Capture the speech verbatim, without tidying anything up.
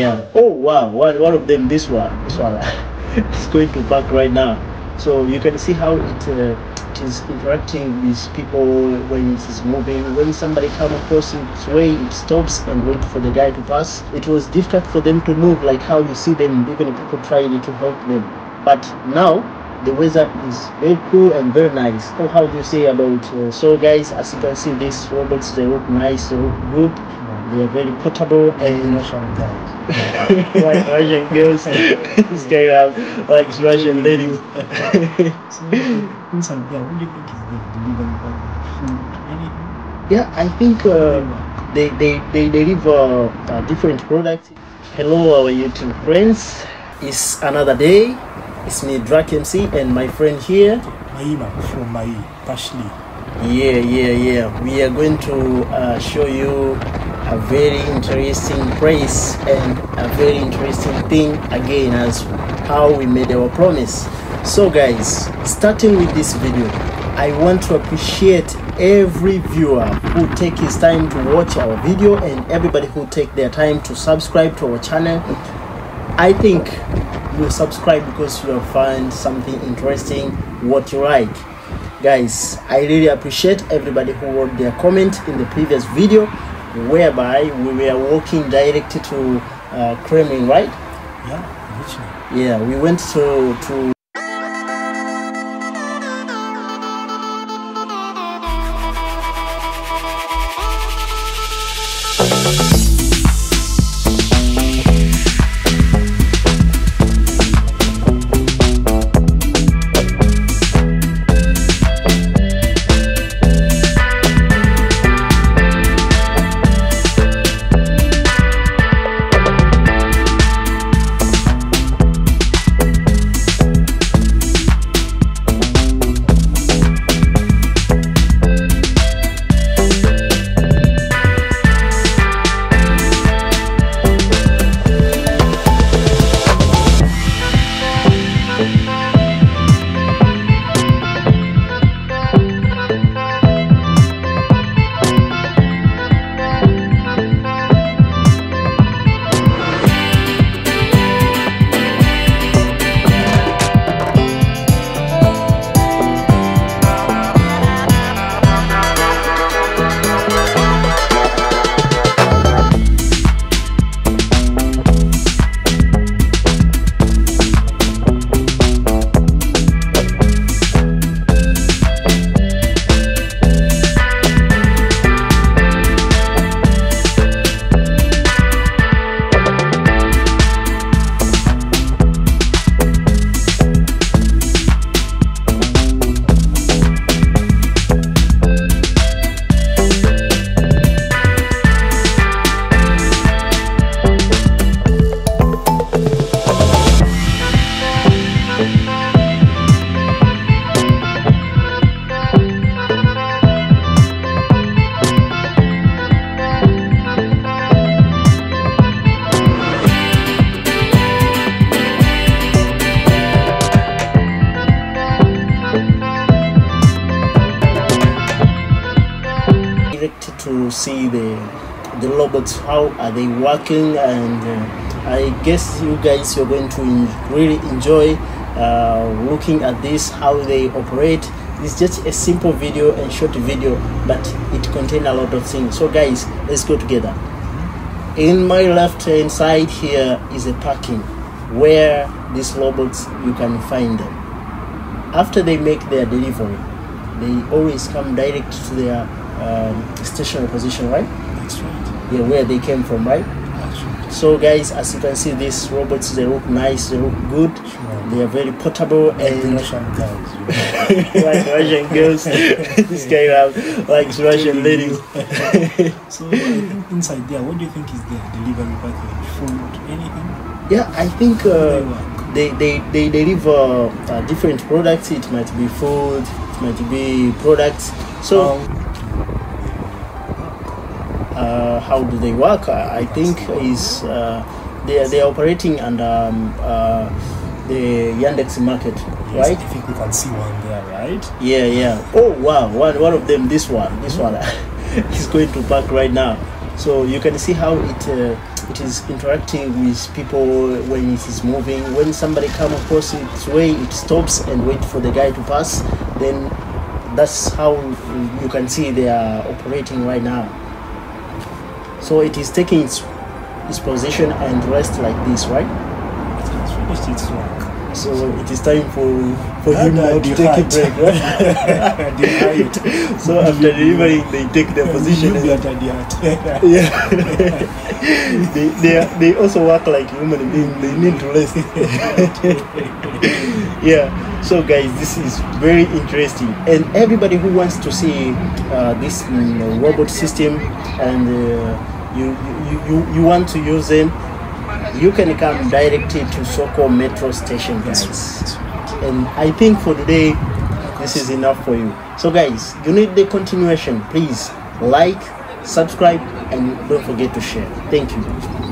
Yeah. Oh wow, one, one of them, this one, this one, it's going to back right now. So you can see how it, uh, it is interacting with people when it is moving. When somebody comes across its way, it stops and waits for the guy to pass. It was difficult for them to move, like how you see them, even people trying to help them. But now, the weather is very cool and very nice. So how do you say about, uh, so guys, as you can see, these robots, they look nice, they look good. They are very portable and Russian guys. Like Russian girls. This guy have like Russian ladies. Yeah, I think uh, they, they, they deliver uh, different products. Hello our YouTube friends. It's another day. It's me Drack M C and my friend here. Maima from Mai Pashli. Yeah, yeah, yeah. We are going to uh, show you a very interesting place and a very interesting thing again, as how we made our promise. So guys, starting with this video, I want to appreciate every viewer who take his time to watch our video and everybody who take their time to subscribe to our channel. I think you subscribe because you will find something interesting what you like. Guys, I really appreciate everybody who wrote their comment in the previous video, whereby we were walking directly to uh, Kremlin, right? Yeah, literally. Yeah, we went to, to to see the the robots, how are they working, and uh, I guess you guys you're going to en really enjoy uh, looking at this, how they operate. It's just a simple video and short video, but it contains a lot of things. So guys, let's go together. In my left hand side here is a parking where these robots you can find them. After they make their delivery, they always come direct to their Um, stationary position, right? That's right. Yeah, where they came from, right? That's right. So guys, as you can see, these robots, they look nice, they look good. Sure. They are very portable and Russian guys. Like Russian girls. This guy have like Russian ladies. So inside there, what do you think is the delivery package? Food, anything? Yeah, I think uh, they, they, they deliver uh, different products. It might be food, it might be products. So um, Uh, how do they work? I think is uh, they are they are operating under um, uh, the Yandex market, yes, right? I think we can see one there, right? Yeah, yeah. Oh wow, one one of them. This one, this mm-hmm. one is going to park right now. So you can see how it uh, it is interacting with people when it is moving. When somebody comes across its way, it stops and waits for the guy to pass. Then that's how you can see they are operating right now. So it is taking its, its position and rest like this, right? It's finished its work. So, so it is time for, for him now to take a break, right? So after delivering, they take their position. Yeah. they, they, are, they also work like human beings. They need to rest. Yeah. So guys, this is very interesting, and everybody who wants to see uh, this you know, robot system and uh, You, you you you want to use them, you can come directly to Soko Metro Station, guys. And I think for today this is enough for you. So guys, you need the continuation. Please like, subscribe, and don't forget to share. Thank you.